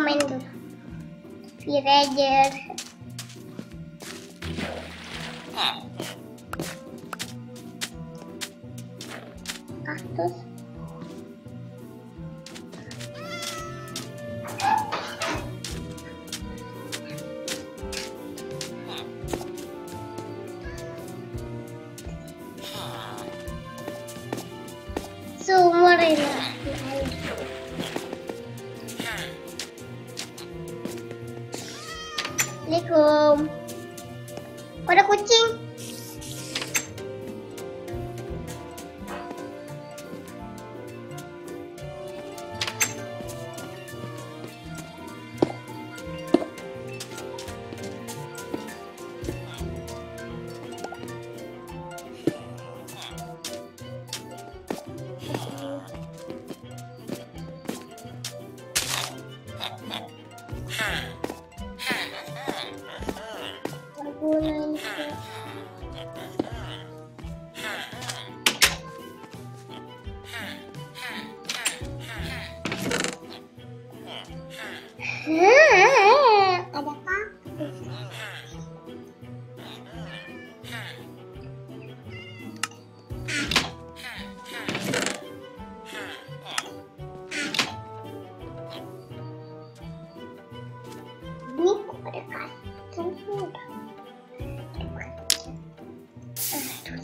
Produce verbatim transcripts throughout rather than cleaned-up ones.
main dulu Villager. Kaktus. Sumur ini. Assalamualaikum. Kok ada kucing?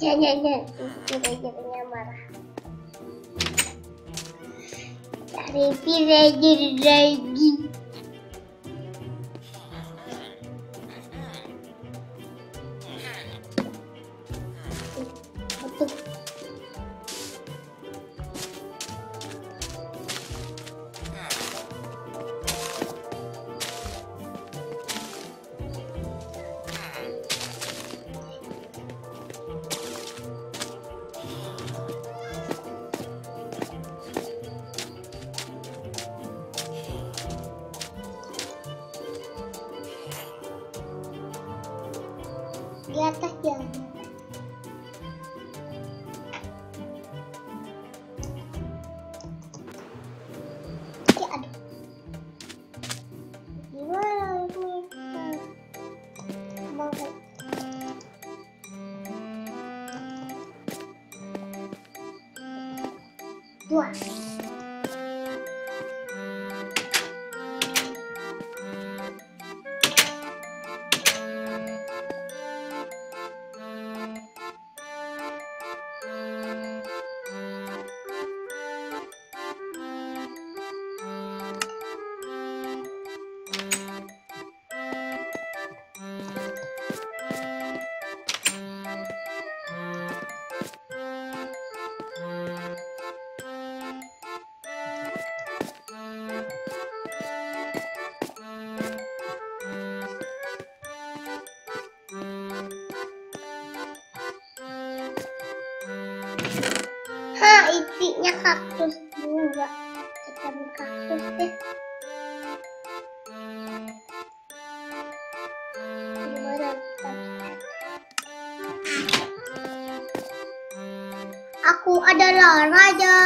Ya ya, villagernya marah. Cari villager lagi. Di atas dia. Ya, aduh. Gimana ini? Mau ke? Dua. Isinya kaktus juga, kita beli kaktus deh. Gimana kita? Aku adalah raja.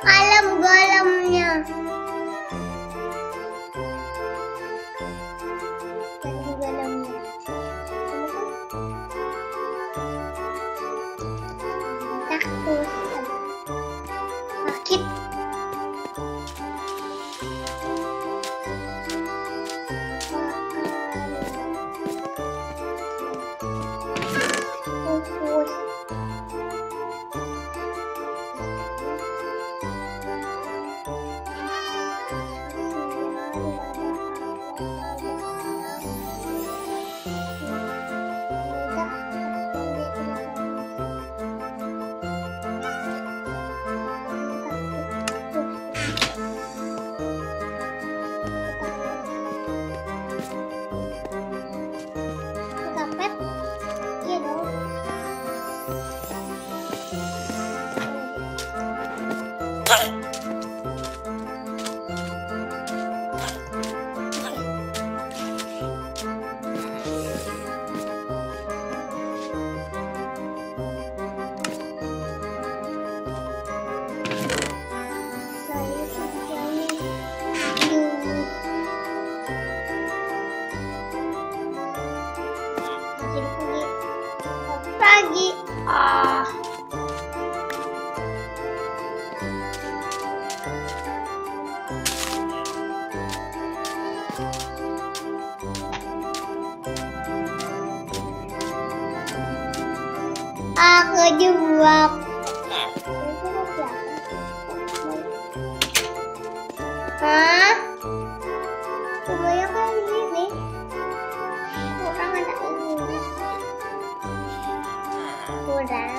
Alam golemnya. Alam golemnya. Aku juga hah? Kebanyakan di sini kurang ada ininya, kurang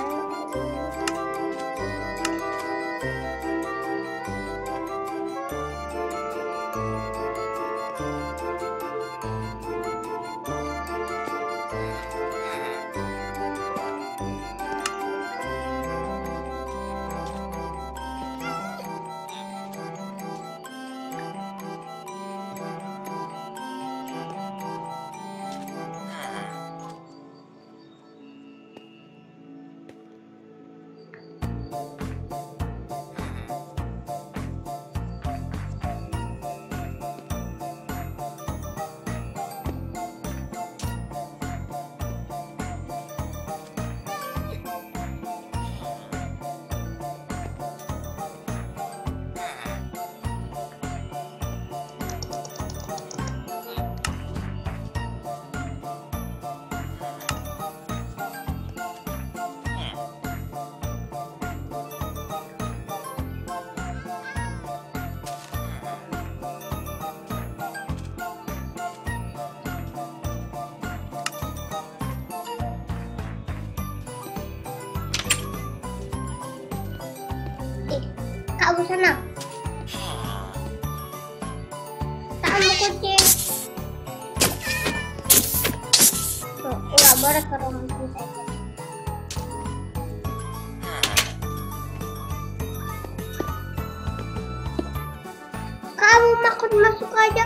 aku senang. Tamu kucing. Tuh, nggak boleh ke rumah kucing. Kamu makan masuk aja.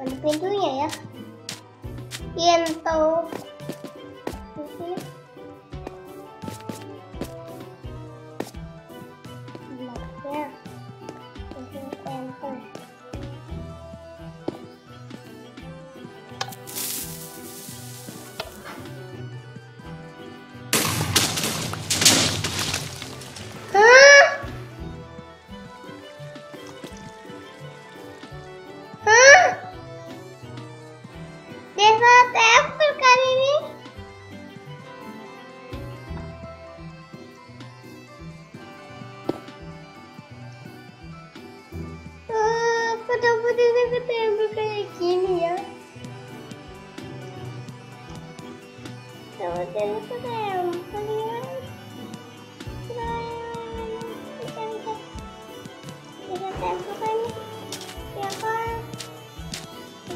Ada pintunya ya. Pintu. Belakangnya. Ini pintu.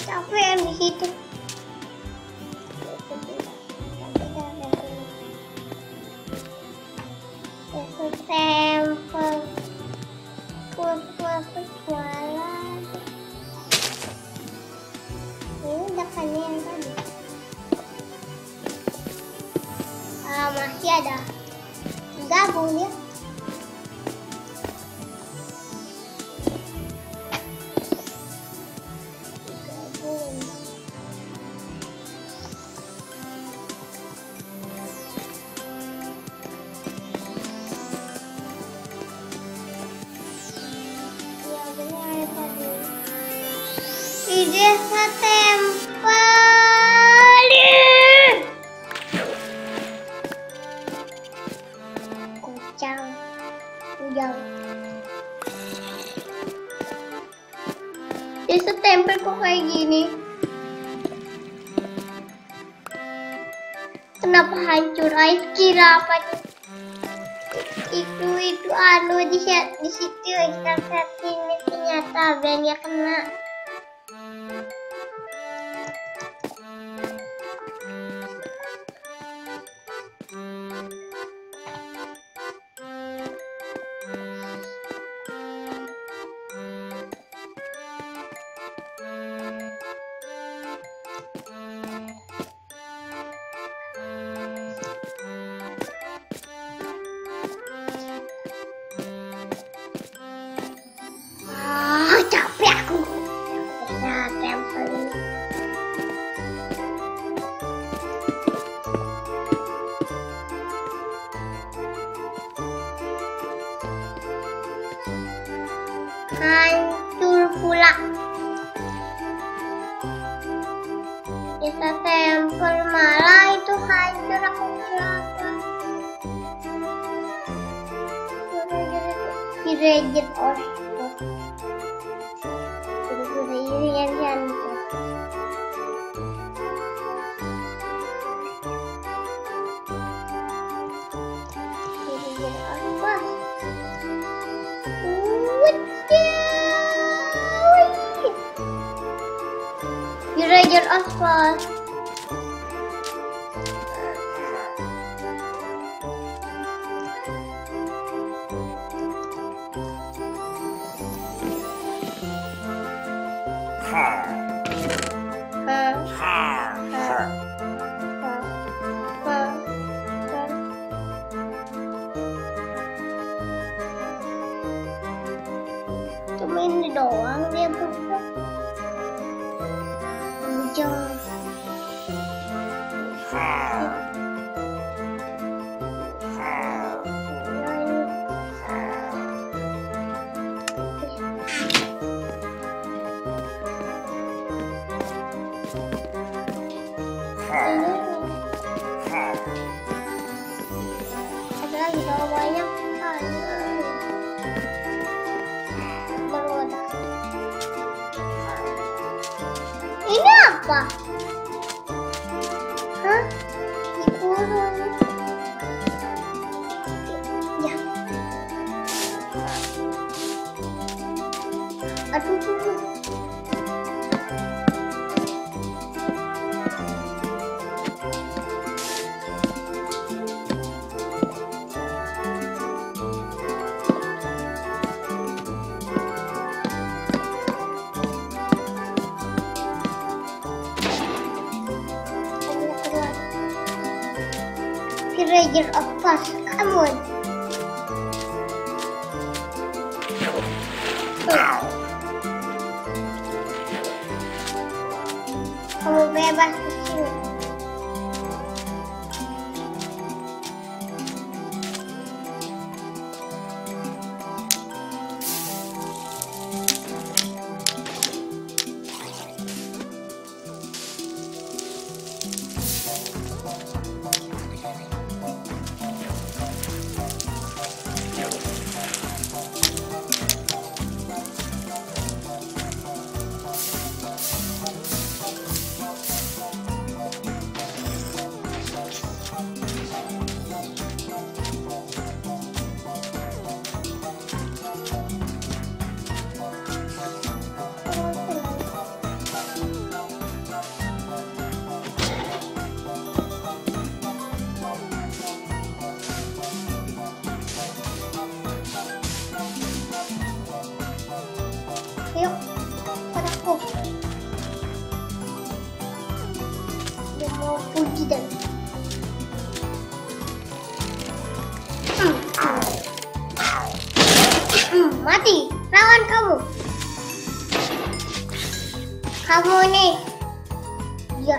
Capek di situ. Tempel. Kuat-kuat-kuat. Ini udah kalian tadi. Ah, masih ada gabung ya. Desa tempel. Kocang. Kujang. Desa tempel kok kayak gini? Kenapa hancur? Ais kira apa itu? Itu itu anu di di situ ekstra ini ternyata banyak kena. Hancur pula. Kita tempel malah itu hancur. Aku kenapa? Direjit orang. Direjit orang. Ranger Ospol. Har. Har. Har. Har. Har. Cuma ini doang dia berubah. Wah. Hah? Dikurung. Ya. Aduh, aduh. layer of pasta. Come on. Wow. Kamu bebas ke sini. Mati, lawan kamu. Kamu nih. Ya.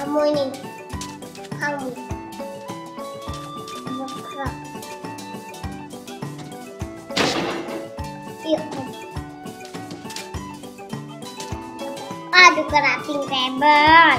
Kamu ini, kamu, kamu kerap. Yuk, aduh kerating rebel.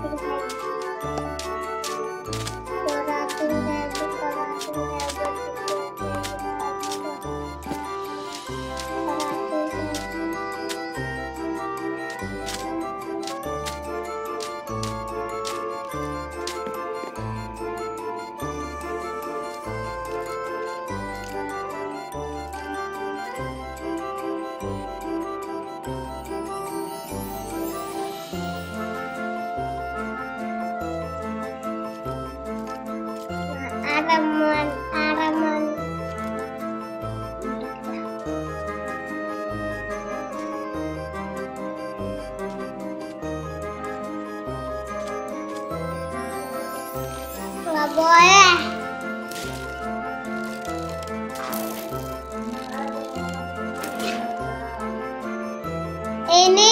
Rating table, rating table. Araman, araman. Nggak boleh. Ini